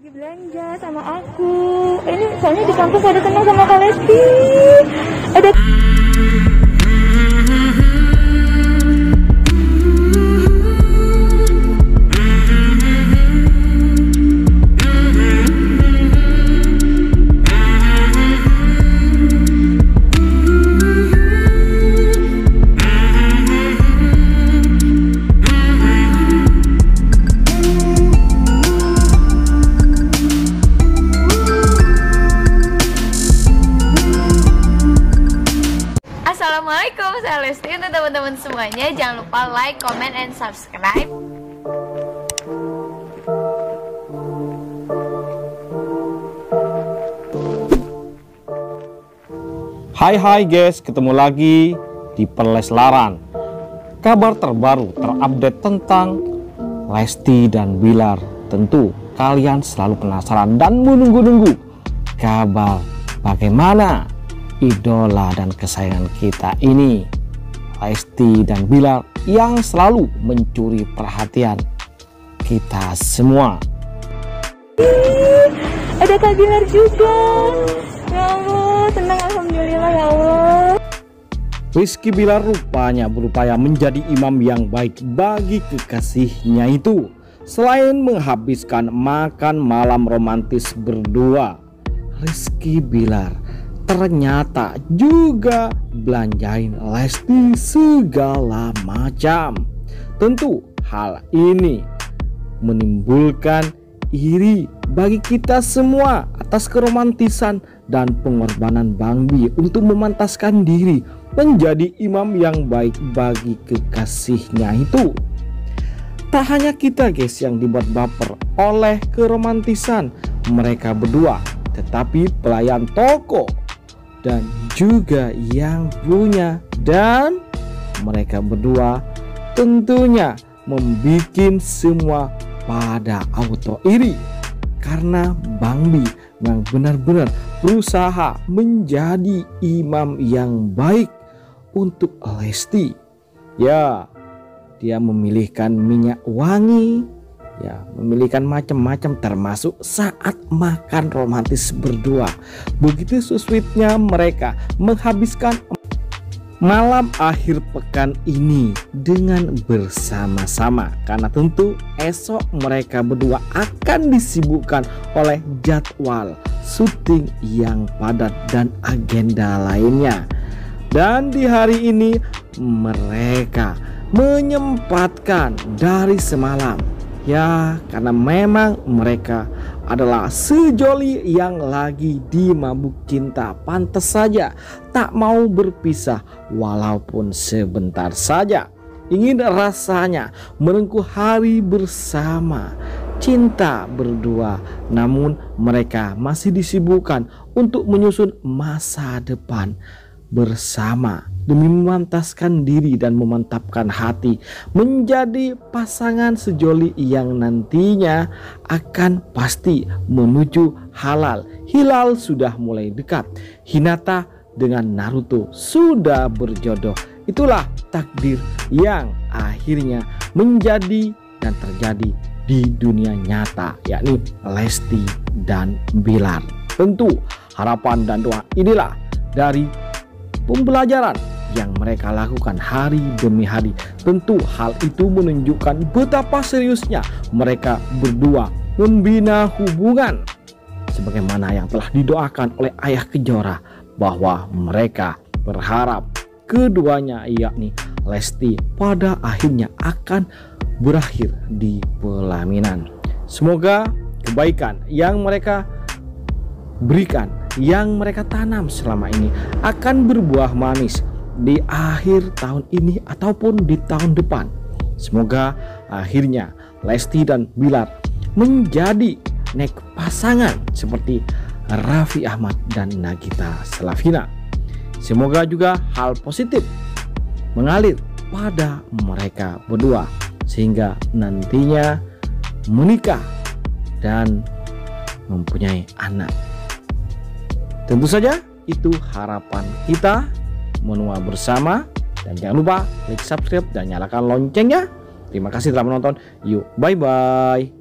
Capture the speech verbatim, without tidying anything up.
Lagi belanja sama aku. Ini soalnya di kampus ada kenal sama Kak Lesti. Ada untuk teman-teman semuanya, jangan lupa like, comment, and subscribe. Hai hai guys, ketemu lagi di Perleslaran. Kabar terbaru terupdate tentang Lesti dan Billar. Tentu kalian selalu penasaran dan menunggu-nunggu kabar bagaimana idola dan kesayangan kita ini, Lesti dan Billar, yang selalu mencuri perhatian kita semua. Ada Kak Billar juga. Ya Allah, tenang, alhamdulillah ya Allah. Rizky Billar rupanya berupaya menjadi imam yang baik bagi kekasihnya itu. Selain menghabiskan makan malam romantis berdua, Rizky Billar ternyata juga belanjain Lesti segala macam. Tentu hal ini menimbulkan iri bagi kita semua atas keromantisan dan pengorbanan Bang Bi untuk memantaskan diri menjadi imam yang baik bagi kekasihnya itu. Tak hanya kita guys yang dibuat baper oleh keromantisan mereka berdua, tetapi pelayan toko dan juga yang punya, dan mereka berdua tentunya membikin semua pada auto iri karena Bang Bi memang benar-benar berusaha menjadi imam yang baik untuk Lesti. Ya, dia memilihkan minyak wangi, ya, memilihkan macam-macam termasuk saat makan romantis berdua. Begitu sweetnya mereka menghabiskan malam akhir pekan ini dengan bersama-sama, karena tentu esok mereka berdua akan disibukkan oleh jadwal syuting yang padat dan agenda lainnya. Dan di hari ini mereka menyempatkan dari semalam, ya, karena memang mereka adalah sejoli yang lagi dimabuk cinta. Pantes saja tak mau berpisah walaupun sebentar saja. Ingin rasanya merengkuh hari bersama, cinta berdua. Namun mereka masih disibukkan untuk menyusun masa depan bersama demi memantaskan diri dan memantapkan hati menjadi pasangan sejoli yang nantinya akan pasti menuju halal. Hilal sudah mulai dekat, Hinata dengan Naruto sudah berjodoh. Itulah takdir yang akhirnya menjadi dan terjadi di dunia nyata, yakni Lesti dan Billar. Tentu harapan dan doa inilah dari pembelajaran yang mereka lakukan hari demi hari. Tentu hal itu menunjukkan betapa seriusnya mereka berdua membina hubungan, sebagaimana yang telah didoakan oleh ayah kejora, bahwa mereka berharap keduanya, yakni Lesti, pada akhirnya akan berakhir di pelaminan. Semoga kebaikan yang mereka berikan, yang mereka tanam selama ini akan berbuah manis di akhir tahun ini ataupun di tahun depan. Semoga akhirnya Lesti dan Billar menjadi nek pasangan seperti Raffi Ahmad dan Nagita Slavina. Semoga juga hal positif mengalir pada mereka berdua sehingga nantinya menikah dan mempunyai anak. Tentu saja itu harapan kita menua bersama. Dan jangan lupa klik subscribe dan nyalakan loncengnya. Terima kasih telah menonton. Yuk, bye-bye.